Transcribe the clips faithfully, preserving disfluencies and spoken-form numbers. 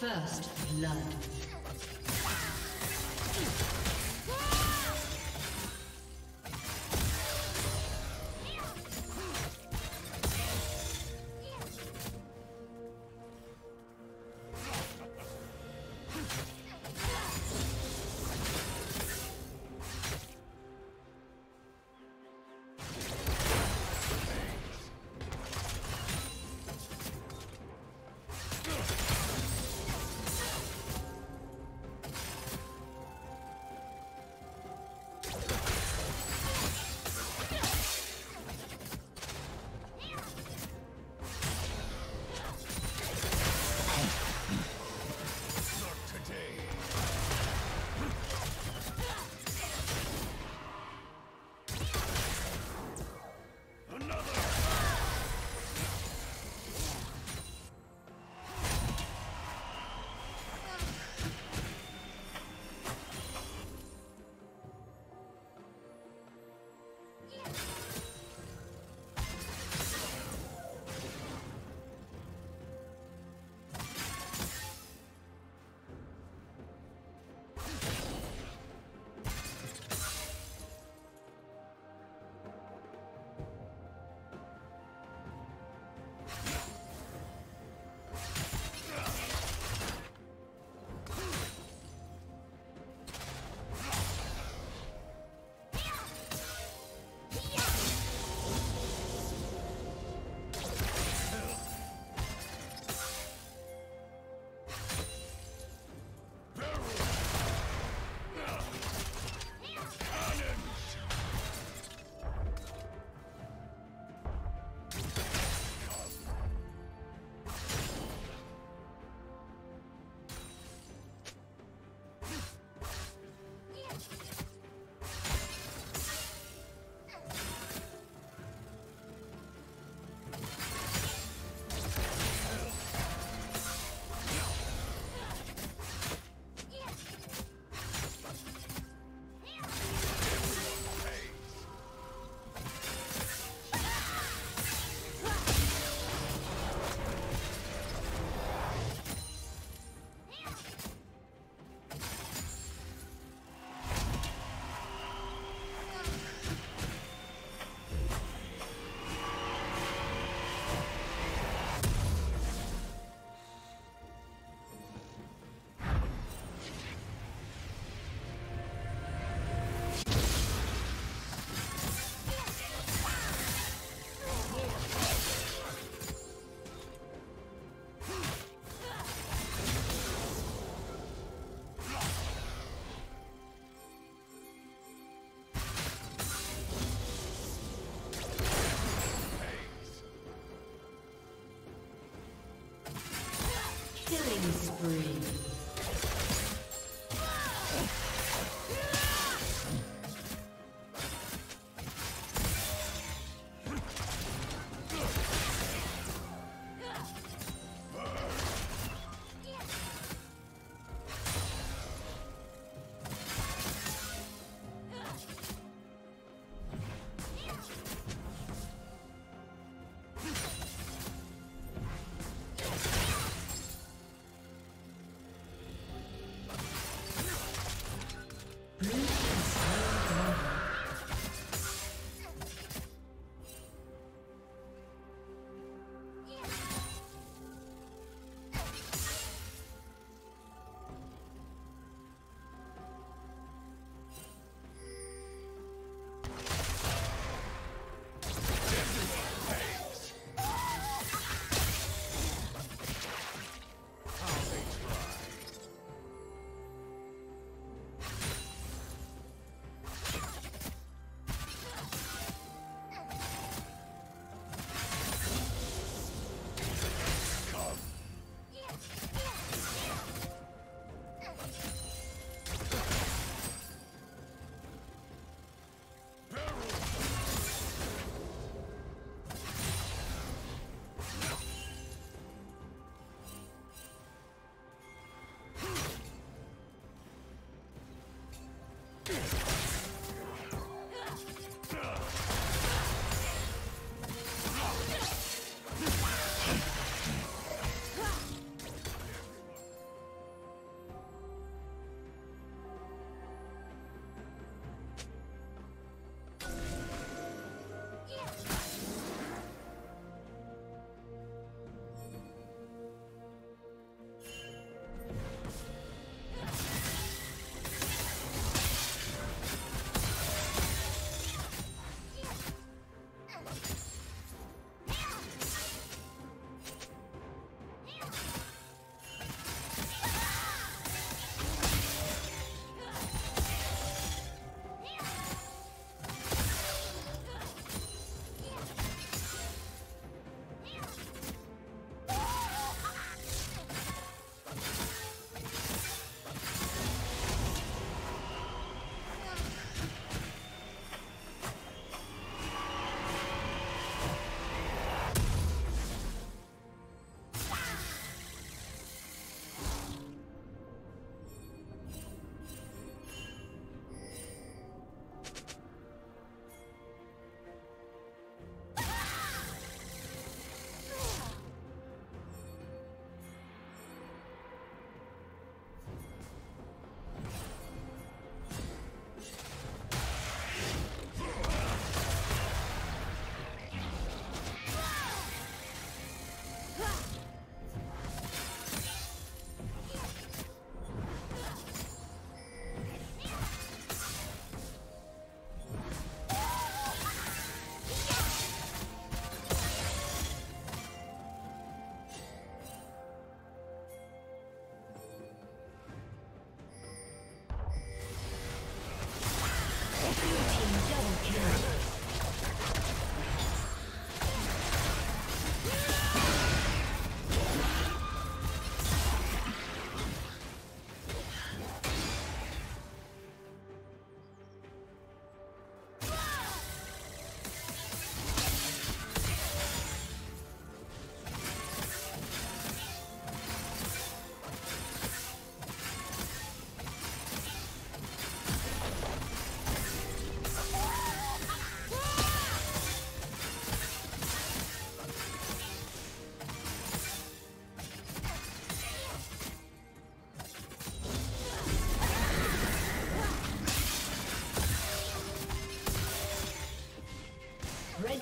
First blood. Killing spree.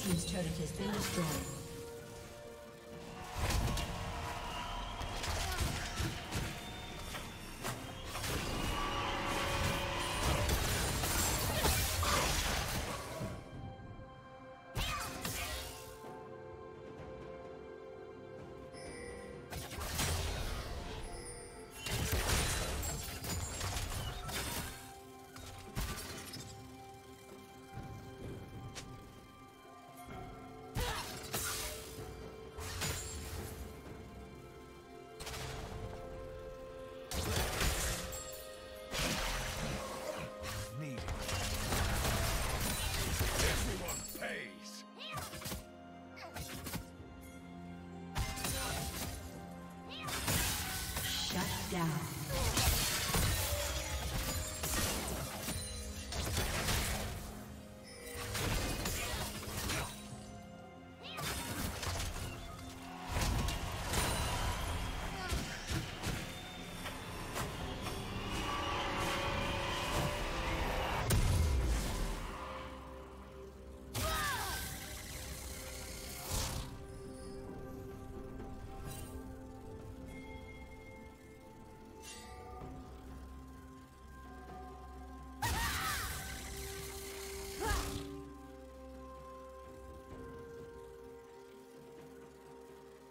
Team's turret has been destroyed.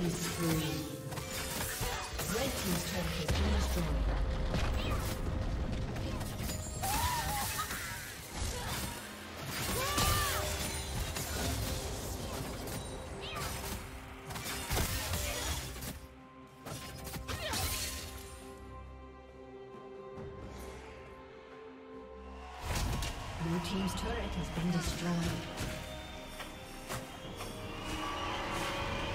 Killing spree. Red team's turret has been destroyed. Blue team's turret has been destroyed.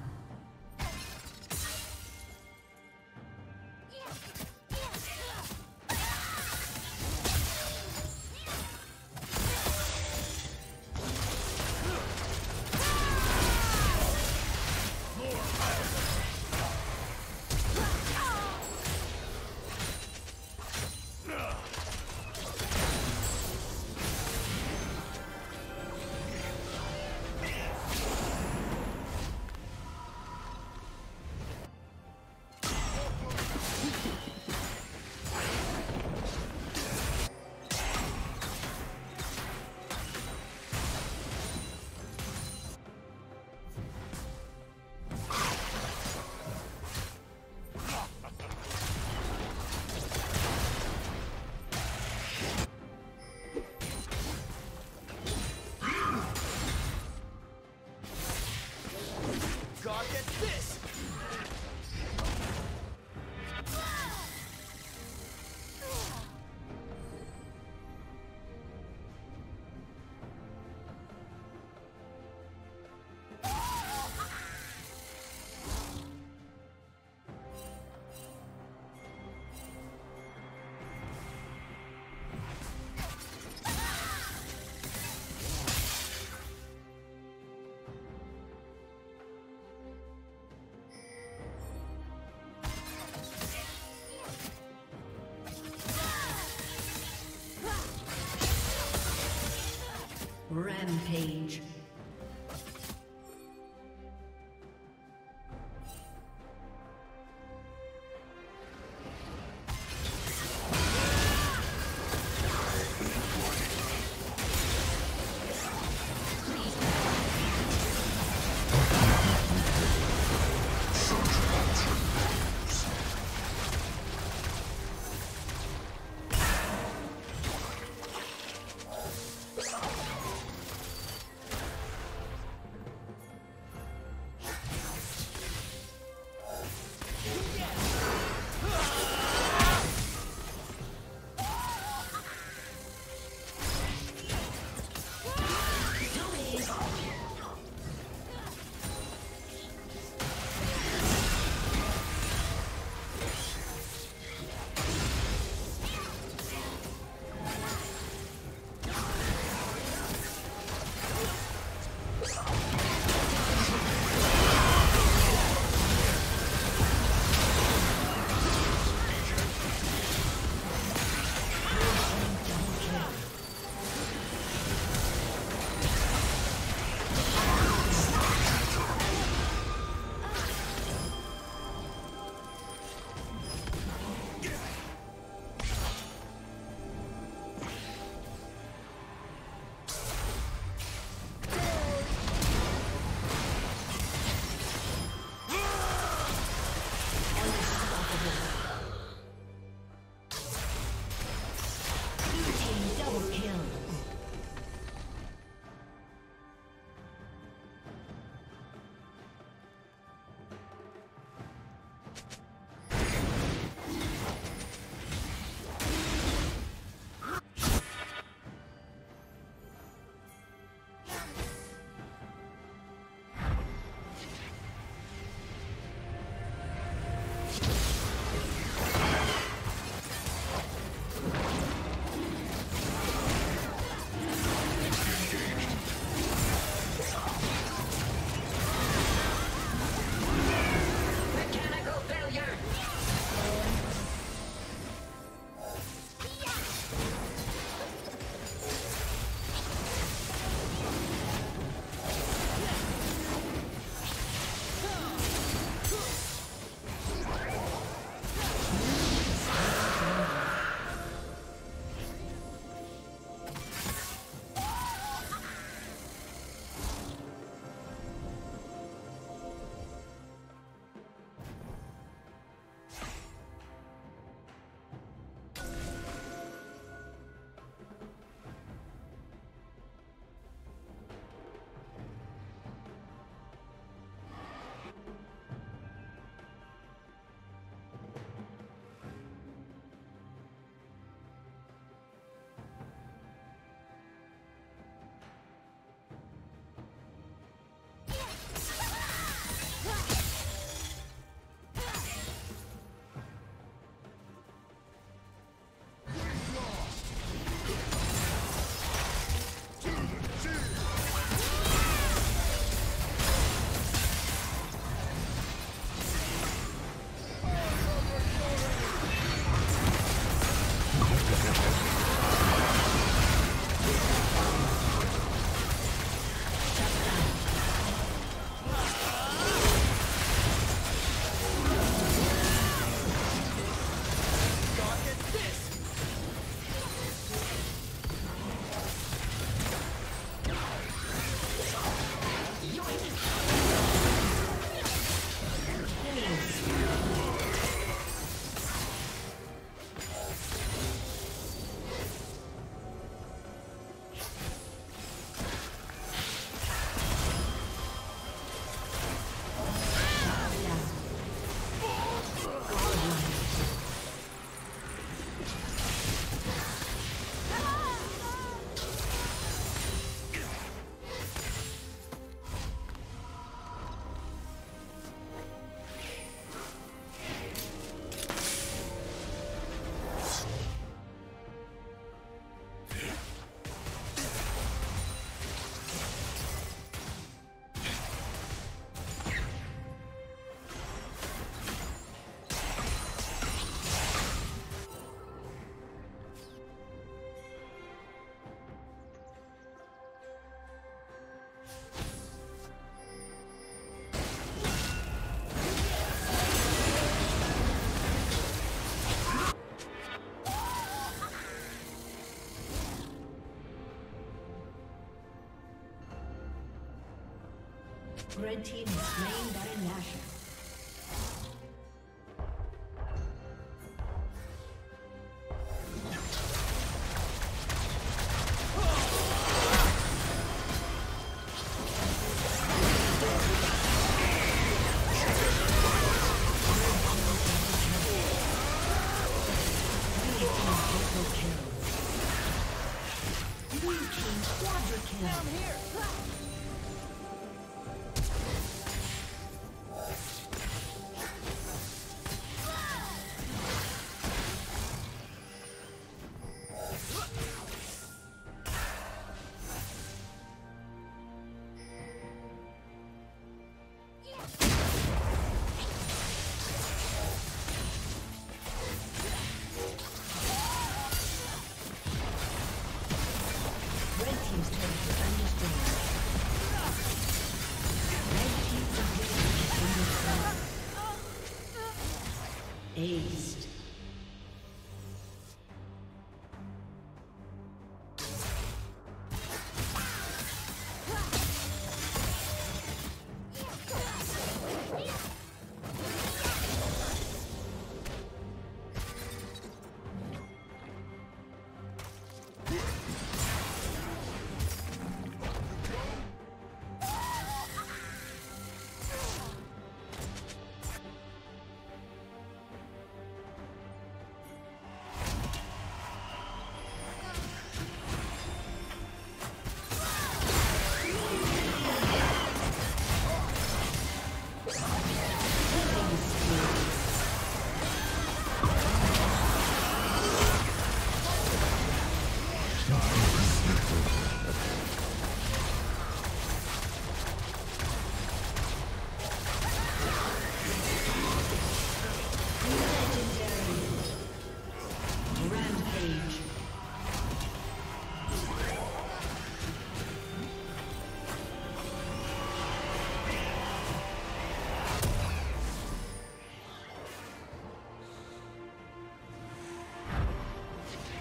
Rampage. Red team is slain Baron Nashor. Aced.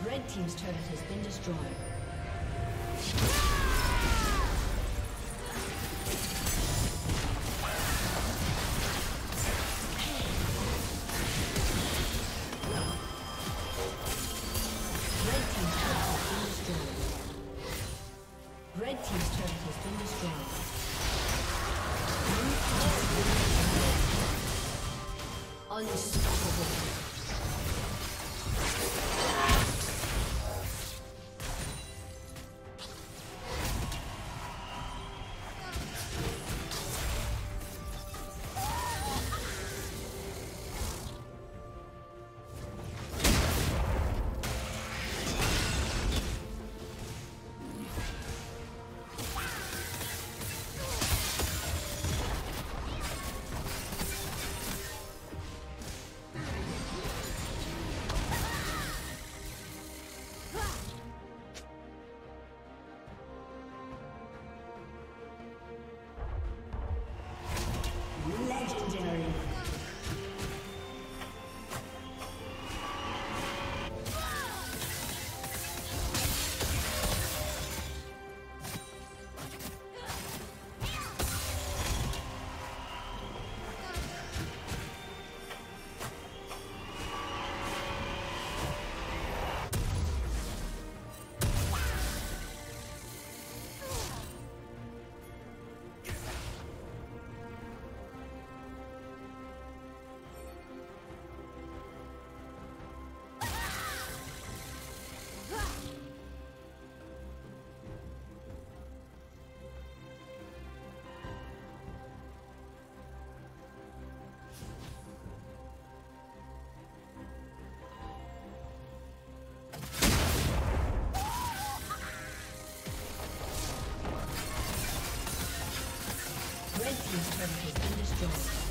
Red team's turret has been destroyed. Red team's turret has been destroyed. Red team's turret has been destroyed. Unstoppable. This turret has been destroyed.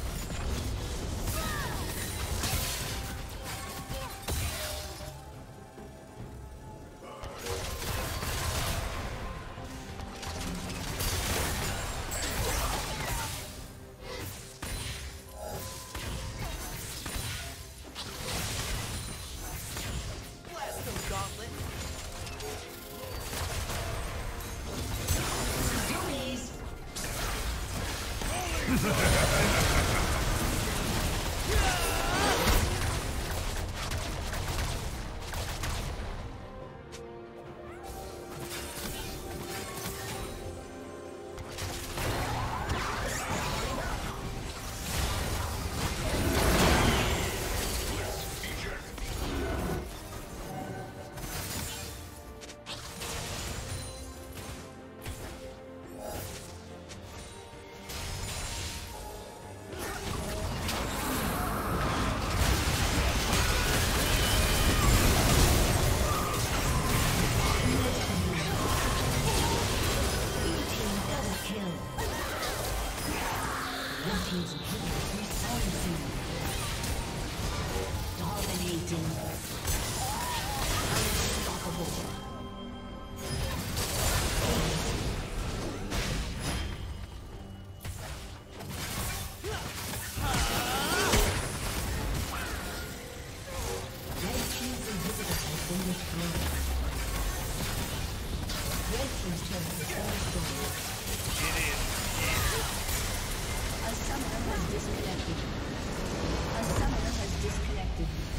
A summoner has disconnected. A summoner has disconnected.